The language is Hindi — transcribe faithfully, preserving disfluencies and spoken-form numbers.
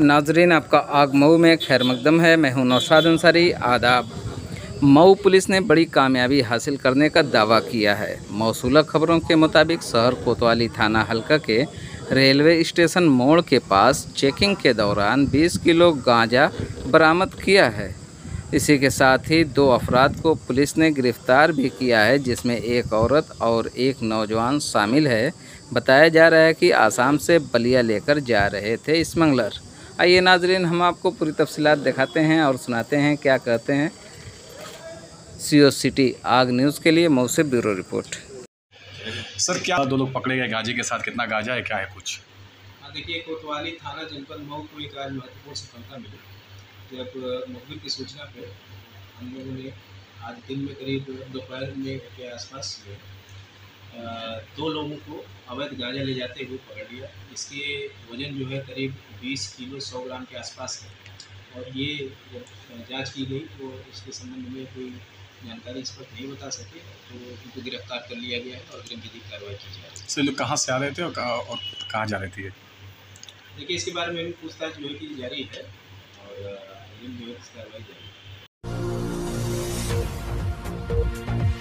नाजरीन, आपका आग मऊ में खैर मकदम है। मैं हूं नौशाद अंसारी। आदाब। मऊ पुलिस ने बड़ी कामयाबी हासिल करने का दावा किया है। मौसूला खबरों के मुताबिक शहर कोतवाली थाना हलका के रेलवे स्टेशन मोड़ के पास चेकिंग के दौरान बीस किलो गांजा बरामद किया है। इसी के साथ ही दो अफराद को पुलिस ने गिरफ्तार भी किया है, जिसमें एक औरत और एक नौजवान शामिल है। बताया जा रहा है कि आसाम से बलिया लेकर जा रहे थे स्मगलर। आइए नाजरीन, हम आपको पूरी तफसीलात दिखाते हैं और सुनाते हैं क्या कहते हैं। सीओ सिटी आग न्यूज़ के लिए मऊ से ब्यूरो रिपोर्ट। सर, क्या दो लोग पकड़े गए गांजे के साथ? कितना गांजा है, क्या है कुछ? हाँ, देखिए, कोतवाली थाना जनपद मऊ को एक आज महत्वपूर्ण सफलता मिली। जब मुखबिर की सूचना पर हम लोगों ने आज दिन में करीब दोपहर में के आसपास दो लोगों को अवैध गांजा ले जाते हुए पकड़ लिया। इसके वज़न जो है करीब बीस किलो सौ ग्राम के आसपास है और ये जब जाँच की गई तो इसके संबंध में कोई जानकारी इस पर नहीं बता सके, तो उनको गिरफ्तार कर लिया गया है और गिरफ्तारी कार्रवाई की जा रही है। सर, लोग कहाँ से आ रहे थे और कहाँ जा रहे थे? देखिए, इसके बारे में भी पूछताछ जो है कि जारी है और कार्रवाई जारी है।